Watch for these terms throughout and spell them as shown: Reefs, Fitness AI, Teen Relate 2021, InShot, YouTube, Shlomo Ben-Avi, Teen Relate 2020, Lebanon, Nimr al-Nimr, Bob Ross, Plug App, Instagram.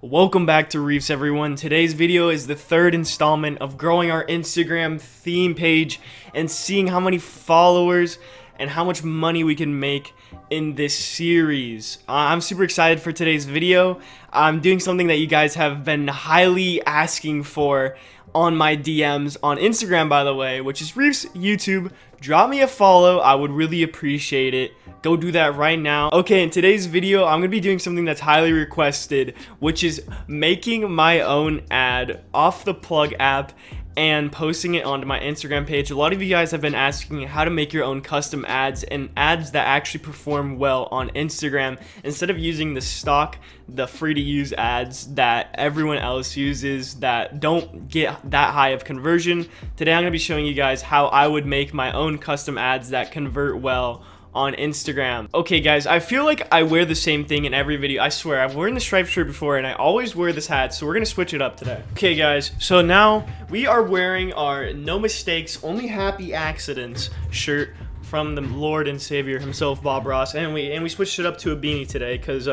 Welcome back to Reefs, everyone. Today's video is the third installment of growing our Instagram theme page and seeing how many followers and how much money we can make in this series. I'm super excited for today's video. I'm doing something that you guys have been highly asking for on my DMs on Instagram, by the way, which is Reefs YouTube. Drop me a follow, I would really appreciate it. Go do that right now. Okay, in today's video, I'm gonna be doing something that's highly requested, which is making my own ad off the Plug app and posting it onto my Instagram page. A lot of you guys have been asking how to make your own custom ads and ads that actually perform well on Instagram instead of using the stock, the free to use ads that everyone else uses that don't get that high of conversion. Today, I'm gonna be showing you guys how I would make my own custom ads that convert well on Instagram. Okay guys, I feel like I wear the same thing in every video. I swear, I've worn the striped shirt before and I always wear this hat, so we're gonna switch it up today. Okay guys, so now we are wearing our No Mistakes, Only Happy Accidents shirt from the Lord and Savior himself, Bob Ross, and we switched it up to a beanie today because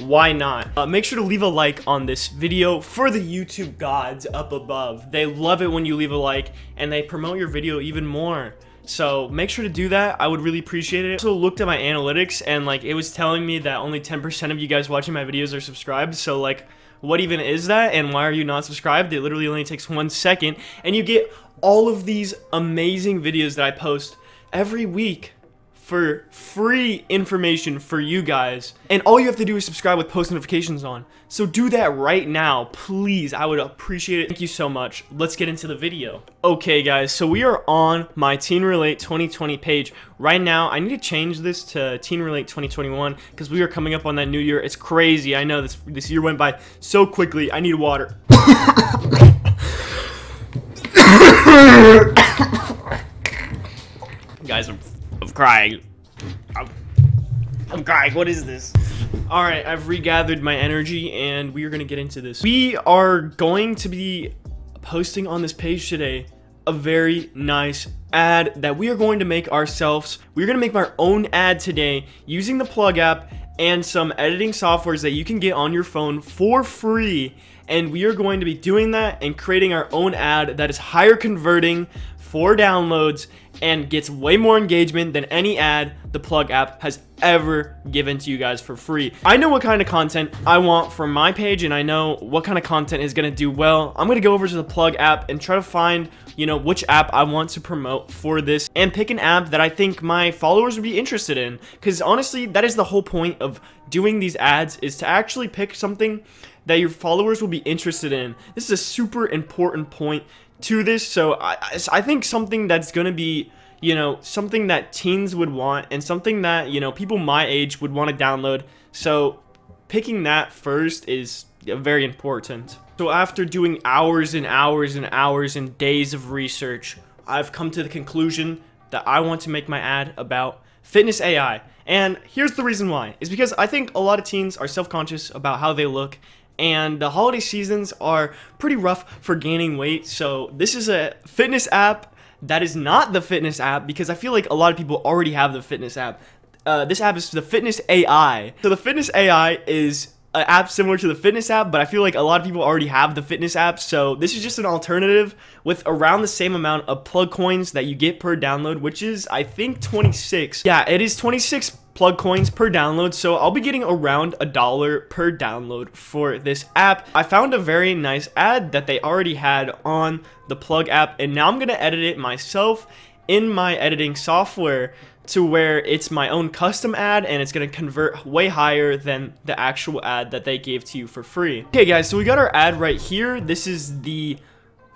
why not? Make sure to leave a like on this video for the YouTube gods up above. They love it when you leave a like and they promote your video even more. So make sure to do that. I would really appreciate it. I also looked at my analytics and like it was telling me that only 10% of you guys watching my videos are subscribed. So like, what even is that? And why are you not subscribed? It literally only takes 1 second and you get all of these amazing videos that I post every week for free information for you guys. And all you have to do is subscribe with post notifications on. So do that right now, please. I would appreciate it. Thank you so much. Let's get into the video. Okay guys, so we are on my Teen Relate 2020 page. Right now, I need to change this to Teen Relate 2021 because we are coming up on that new year. It's crazy. I know this year went by so quickly. I need water. Guys, I'm crying. I'm crying. What is this? All right, I've regathered my energy and we are going to get into this. We are going to be posting on this page today a very nice ad that we are going to make ourselves. We're going to make our own ad today using the Plug app and some editing softwares that you can get on your phone for free. And we are going to be doing that and creating our own ad that is higher converting for downloads and gets way more engagement than any ad the Plug app has ever given to you guys for free. I know what kind of content I want from my page and I know what kind of content is gonna do well. I'm gonna go over to the Plug app and try to find, you know, which app I want to promote for this and pick an app that I think my followers would be interested in. Because honestly, that is the whole point of doing these ads, is to actually pick something that your followers will be interested in. This is a super important point to this, so I think something that's gonna be, you know, something that teens would want and something that, you know, people my age would want to download. So picking that first is very important. So after doing hours and hours and hours and days of research, I've come to the conclusion that I want to make my ad about Fitness AI. And here's the reason why. It's because I think a lot of teens are self-conscious about how they look, and the holiday seasons are pretty rough for gaining weight. So this is a fitness app that is not the fitness app, because I feel like a lot of people already have the fitness app. This app is the Fitness AI. So the Fitness AI is an app similar to the fitness app, but I feel like a lot of people already have the fitness app. So this is just an alternative with around the same amount of Plug coins that you get per download, which is, I think, 26. Yeah, it is 26 Plug coins per download, so I'll be getting around $1 per download for this app. I found a very nice ad that they already had on the Plug app, and now I'm gonna edit it myself in my editing software to where it's my own custom ad and it's gonna convert way higher than the actual ad that they gave to you for free. Okay guys, so we got our ad right here. This is the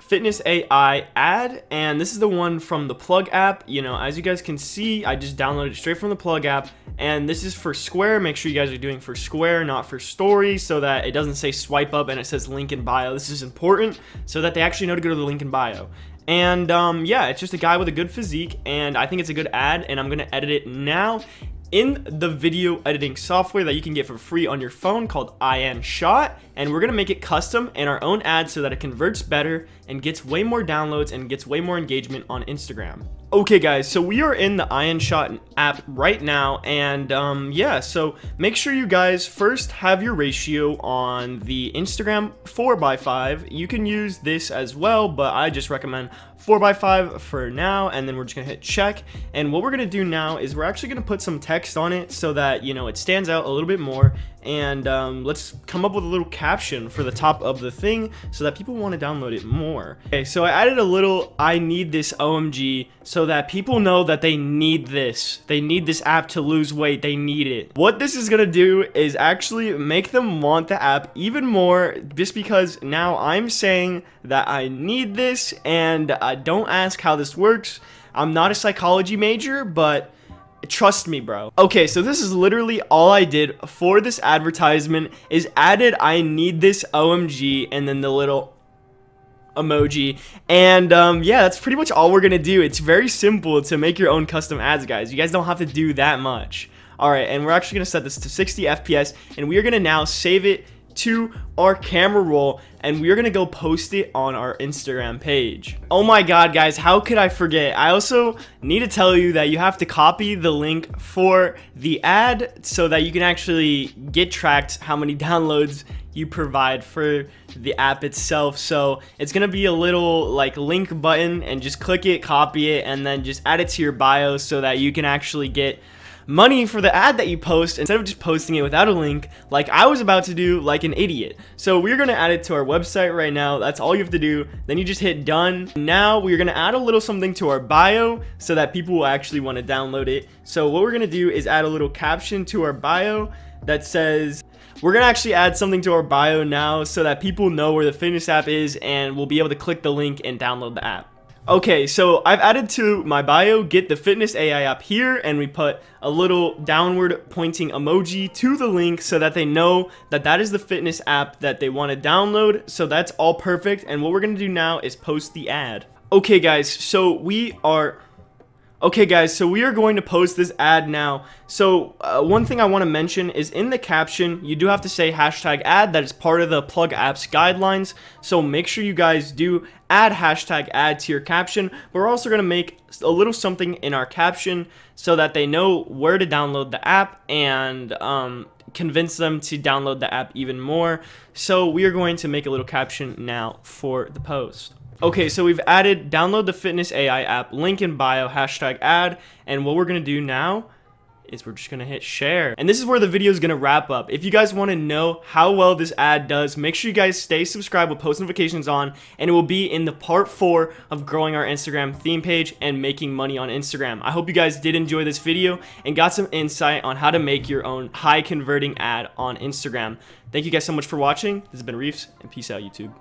Fitness AI ad, and this is the one from the Plug app. You know, as you guys can see, I just downloaded it straight from the Plug app, and this is for Square. Make sure you guys are doing for Square, not for Story, so that it doesn't say swipe up and it says link in bio. This is important so that they actually know to go to the link in bio. And yeah, it's just a guy with a good physique, and I think it's a good ad, and I'm gonna edit it now in the video editing software that you can get for free on your phone called InShot. and we're gonna make it custom and our own ads so that it converts better and gets way more downloads and gets way more engagement on Instagram. Okay guys, so we are in the InShot app right now, and yeah, so make sure you guys first have your ratio on the Instagram 4:5. You can use this as well, but I just recommend 4:5 for now, and then we're just gonna hit check. And what we're gonna do now is we're actually gonna put some text on it so that, you know, it stands out a little bit more, and let's come up with a little caption for the top of the thing so that people want to download it more. Okay, so I added a little "I need this OMG" so that people know that they need this. They need this app to lose weight. They need it. What this is gonna do is actually make them want the app even more, just because now I'm saying that I need this, and I don't ask how this works. I'm not a psychology major, but trust me, bro. Okay, so this is literally all I did for this advertisement is added "I need this OMG" and then the little emoji, and yeah, that's pretty much all we're gonna do. It's very simple to make your own custom ads, guys. You guys don't have to do that much. All right, and we're actually gonna set this to 60 FPS, and we are gonna now save it to our camera roll, and we're gonna go post it on our Instagram page. Oh my god, guys, how could I forget? I also need to tell you that you have to copy the link for the ad so that you can actually get tracked how many downloads you provide for the app itself. So it's gonna be a little like link button, and just click it, copy it, and then just add it to your bio so that you can actually get money for the ad that you post instead of just posting it without a link like I was about to do like an idiot. So we're gonna add it to our website right now. That's all you have to do. Then you just hit done. Now we're gonna add a little something to our bio so that people will actually want to download it. So what we're gonna do is add a little caption to our bio that says, we're gonna actually add something to our bio now so that people know where the fitness app is and will be able to click the link and download the app. Okay, so I've added to my bio, "Get the Fitness AI app here," and we put a little downward pointing emoji to the link so that they know that that is the fitness app that they want to download. So that's all perfect, and what we're gonna do now is post the ad. Okay guys, so we are going to post this ad now. So one thing I want to mention is in the caption, you do have to say hashtag ad. That is part of the Plug App's guidelines. So make sure you guys do add hashtag ad to your caption. We're also going to make a little something in our caption so that they know where to download the app and convince them to download the app even more. So we are going to make a little caption now for the post. Okay, so we've added "Download the Fitness AI app, link in bio, hashtag ad," and what we're gonna do now is we're just gonna hit share, and this is where the video is gonna wrap up. If you guys want to know how well this ad does, make sure you guys stay subscribed with post notifications on, and it will be in the part 4 of growing our Instagram theme page and making money on Instagram. I hope you guys did enjoy this video and got some insight on how to make your own high converting ad on Instagram. Thank you guys so much for watching. This has been Reefs, and peace out, YouTube.